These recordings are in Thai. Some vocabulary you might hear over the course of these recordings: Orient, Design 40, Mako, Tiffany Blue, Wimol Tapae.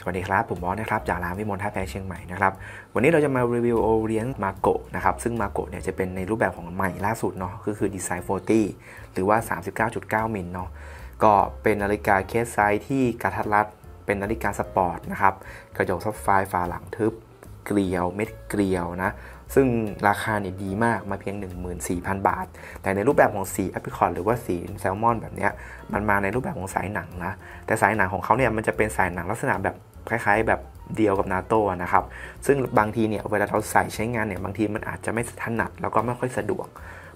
สวัสดีครับผมมอสนะครับจากร้านวิมลท่าแพเชียงใหม่นะครับวันนี้เราจะมารีวิว Orient มาโกะนะครับซึ่งมาโกะเนี่ยจะเป็นในรูปแบบของใหม่ล่าสุดเนาะก็คือ Design 40 หรือว่า 39.9 มิลเนาะก็เป็นนาฬิกาเคสไซส์ที่กระทัดรัดเป็นนาฬิกาสปอร์ตนะครับกระจกซับไฟฝาหลังทึบเกลียวเม็ดเกลียวนะซึ่งราคาเนี่ยดีมากมาเพียง 14,000 บาทแต่ในรูปแบบของสีแอปริคอตหรือว่าสีแซลมอนแบบนี้มันมาในรูปแบบของสายหนังนะแต่สายหนังของเขาเนี่ยมันจะเป็นสายหนังลักษณะแบบคล้ายๆแบบเดียวกับนาโต้นะครับซึ่งบางทีเนี่ยเวลาเราใส่ใช้งานเนี่ยบางทีมันอาจจะไม่ถนัดแล้วก็ไม่ค่อยสะดวก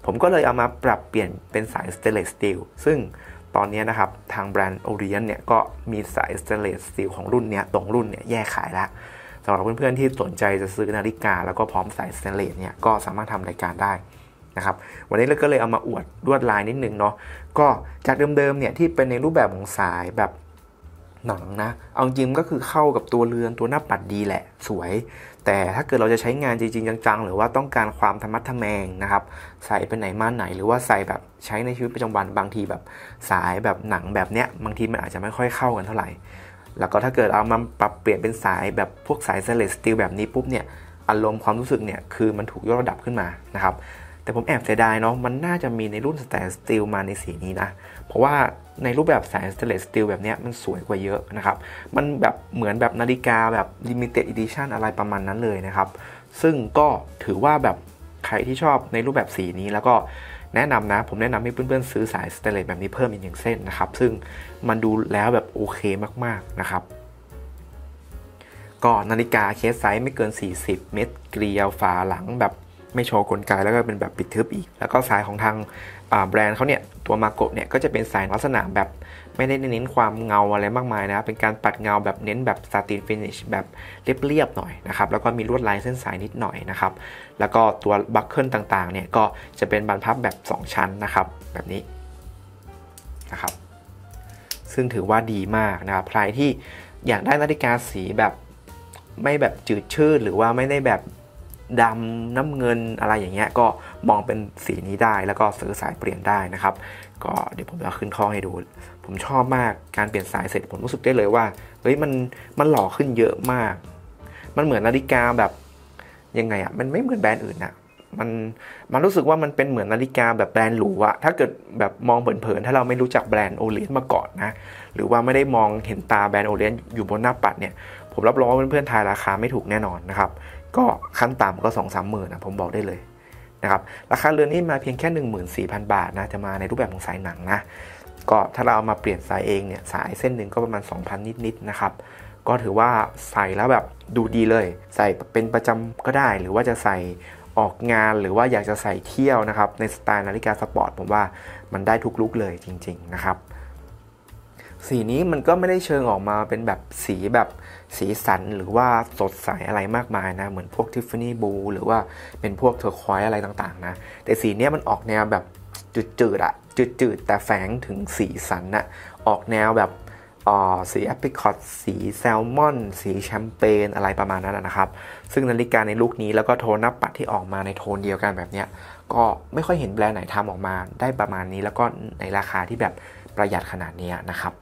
ผมก็เลยเอามาปรับเปลี่ยนเป็นสายสเตนเลสสตีลซึ่งตอนนี้นะครับทางแบรนด์ Orient เนี่ยก็มีสายสเตนเลสสตีลของรุ่นเนี้ยตรงรุ่นเนี่ยแยกขายแล้วสำหรับเพื่อนๆที่สนใจจะซื้อนาฬิกาแล้วก็พร้อมสายสเตนเลสเนี่ยก็สามารถทำรายการได้นะครับวันนี้เราก็เลยเอามาอวดลวดลายนิดนึงเนาะก็จากเดิมๆเนี่ยที่เป็นในรูปแบบของสายแบบหนังนะเอาจริงก็คือเข้ากับตัวเรือนตัวหน้าปัดดีแหละสวยแต่ถ้าเกิดเราจะใช้งานจริงๆจังๆหรือว่าต้องการความธรรมะทะแมงนะครับใส่ไปไหนมาไหนหรือว่าใส่แบบใช้ในชีวิตประจำวันบางทีแบบสายแบบหนังแบบเนี้ยบางทีมันอาจจะไม่ค่อยเข้ากันเท่าไหร่แล้วก็ถ้าเกิดเอามาปรับเปลี่ยนเป็นสายแบบพวกสายสเลตสตีลแบบนี้ปุ๊บเนี่ยอารมณ์ความรู้สึกเนี่ยคือมันถูกยกระดับขึ้นมานะครับแต่ผมแอบเสียดายเนาะมันน่าจะมีในรุ่นสแตนสตีลมาในสีนี้นะเพราะว่าในรูปแบบสายสแตนเลสสตีลแบบนี้มันสวยกว่าเยอะนะครับมันแบบเหมือนแบบนาฬิกาแบบ Limited Edition อะไรประมาณนั้นเลยนะครับซึ่งก็ถือว่าแบบใครที่ชอบในรูปแบบสีนี้แล้วก็แนะนำนะผมแนะนำให้เพื่อนๆซื้อสายสเตนเลสแบบนี้เพิ่มอีกหนึ่งเส้นนะครับซึ่งมันดูแล้วแบบโอเคมากๆนะครับก็นาฬิกาเคสไซส์ไม่เกิน40เม็ดเกลียวฝาหลังแบบไม่โชว์กลไกแล้วก็เป็นแบบปิดทึบอีกแล้วก็สายของทางแบรนด์เขาเนี่ยตัวมาโกะเนี่ยก็จะเป็นสายลักษณะแบบไม่ได้เน้นความเงาอะไรมากมายนะเป็นการปัดเงาแบบเน้นแบบซาตินฟินิชแบบเรียบๆหน่อยนะครับแล้วก็มีลวดลายเส้นสายนิดหน่อยนะครับแล้วก็ตัวบัคเกิลต่างๆเนี่ยก็จะเป็นบานพับแบบ2ชั้นนะครับแบบนี้นะครับซึ่งถือว่าดีมากนะครับใครที่อยากได้นาฬิกาสีแบบไม่แบบจืดชืดหรือว่าไม่ได้แบบดำน้ำเงินอะไรอย่างเงี้ยก็มองเป็นสีนี้ได้แล้วก็ซื้อสายเปลี่ยนได้นะครับก็เดี๋ยวผมจะขึ้นข้อให้ดูผมชอบมากการเปลี่ยนสายเสร็จผมรู้สึกได้เลยว่าเฮ้ยมันหล่อขึ้นเยอะมากมันเหมือนนาฬิกาแบบยังไงอ่ะมันไม่เหมือนแบรนด์อื่นนะมันรู้สึกว่ามันเป็นเหมือนนาฬิกาแบบแบรนด์หรูอะถ้าเกิดแบบมองเผินๆถ้าเราไม่รู้จักแบรนด์ Orient มาก่อนนะหรือว่าไม่ได้มองเห็นตาแบรนด์ Orient อยู่บนหน้าปัดเนี่ยผมรับรองว่าเพื่อนๆทายราคาไม่ถูกแน่นอนนะครับก็ขั้นต่ำก็ 2-3 หมื่นนะผมบอกได้เลยนะครับราคาเรือนนี้มาเพียงแค่ 14,000 บาทนะจะมาในรูปแบบของสายหนังนะก็ถ้าเราเอามาเปลี่ยนสายเองเนี่ยสายเส้นหนึ่งก็ประมาณ 2,000 นิดๆนะครับก็ถือว่าใส่แล้วแบบดูดีเลยใส่เป็นประจำก็ได้หรือว่าจะใส่ออกงานหรือว่าอยากจะใส่เที่ยวนะครับในสไตล์นาฬิกาสปอร์ตผมว่ามันได้ทุกลุคเลยจริงๆนะครับสีนี้มันก็ไม่ได้เชิงออกมาเป็นแบบสีสันหรือว่าสดใสอะไรมากมายนะเหมือนพวก Tiffany Blue หรือว่าเป็นพวกเทอร์ควอยซ์อะไรต่างๆนะแต่สีนี้มันออกแนวแบบจืดๆอะจืดๆแต่แฝงถึงสีสันนะออกแนวแบบสีแอปริคอตสีแซลมอนสีแชมเปญอะไรประมาณนั้นนะครับซึ่งนาฬิกาในลุคนี้แล้วก็โทนหน้าปัดที่ออกมาในโทนเดียวกันแบบนี้ก็ไม่ค่อยเห็นแบรนด์ไหนทำออกมาได้ประมาณนี้แล้วก็ในราคาที่แบบประหยัดขนาดนี้นะครับ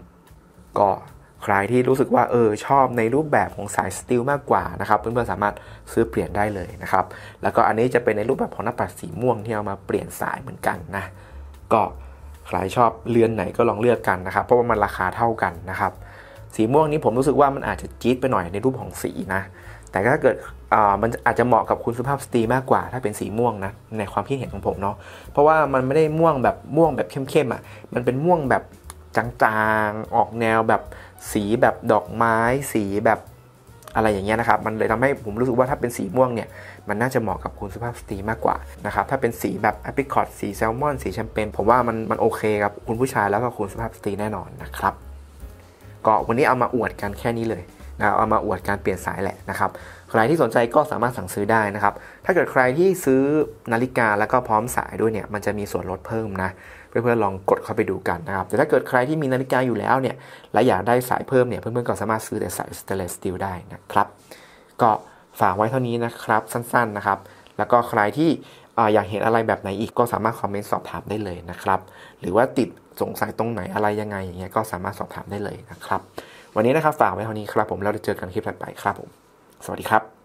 ก็ใครที่รู้สึกว่าชอบในรูปแบบของสายสตีลมากกว่านะครับเพื่อนๆสามารถซื้อเปลี่ยนได้เลยนะครับแล้วก็อันนี้จะเป็นในรูปแบบของหน้าปัดสีม่วงที่เอามาเปลี่ยนสายเหมือนกันนะก็ใครชอบเรือนไหนก็ลองเลือกกันนะครับเพราะว่ามันราคาเท่ากันนะครับสีม่วงนี้ผมรู้สึกว่ามันอาจจะจี๊ดไปหน่อยในรูปของสีนะแต่ถ้าเกิดมันอาจจะเหมาะกับคุณสุภาพสตรีมากกว่าถ้าเป็นสีม่วงนะในความคิดเห็นของผมเนาะเพราะว่ามันไม่ได้ม่วงแบบเข้มๆอ่ะมันเป็นม่วงแบบจางๆออกแนวแบบสีแบบดอกไม้สีแบบอะไรอย่างเงี้ยนะครับมันเลยทำให้ผมรู้สึกว่าถ้าเป็นสีม่วงเนี่ยมันน่าจะเหมาะกับคุณสุภาพสตรีมากกว่านะครับถ้าเป็นสีแบบแอปริคอตสีแซลมอนสีแชมเปญผมว่ามันโอเคครับคุณผู้ชายแล้วก็คุณสุภาพสตรีแน่นอนนะครับก็วันนี้เอามาอวดกันแค่นี้เลยนะเอามาอวดการเปลี่ยนสายแหละนะครับใครที่สนใจก็สามารถสั่งซื้อได้นะครับถ้าเกิดใครที่ซื้อนาฬิกาแล้วก็พร้อมสายด้วยเนี่ยมันจะมีส่วนลดเพิ่มนะเพื่อนๆลองกดเข้าไปดูกันนะครับแต่ถ้าเกิดใครที่มีนาฬิกาอยู่แล้วเนี่ยและอยากได้สายเพิ่มเนี่ยเพื่อนๆก็สามารถซื้อแต่สายสเตนเลสสตีลได้นะครับก็ฝากไว้เท่านี้นะครับสั้นๆนะครับแล้วก็ใครที่อยากเห็นอะไรแบบไหนอีกก็สามารถคอมเมนต์สอบถามได้เลยนะครับหรือว่าติดสงสัยตรงไหนอะไรยังไงอย่างเงี้ยก็สามารถสอบถามได้เลยนะครับ วันนี้นะครับฝากไว้เท่านี้ครับผมแล้วเจอกันคลิปถัดไปครับผมสวัสดีครับ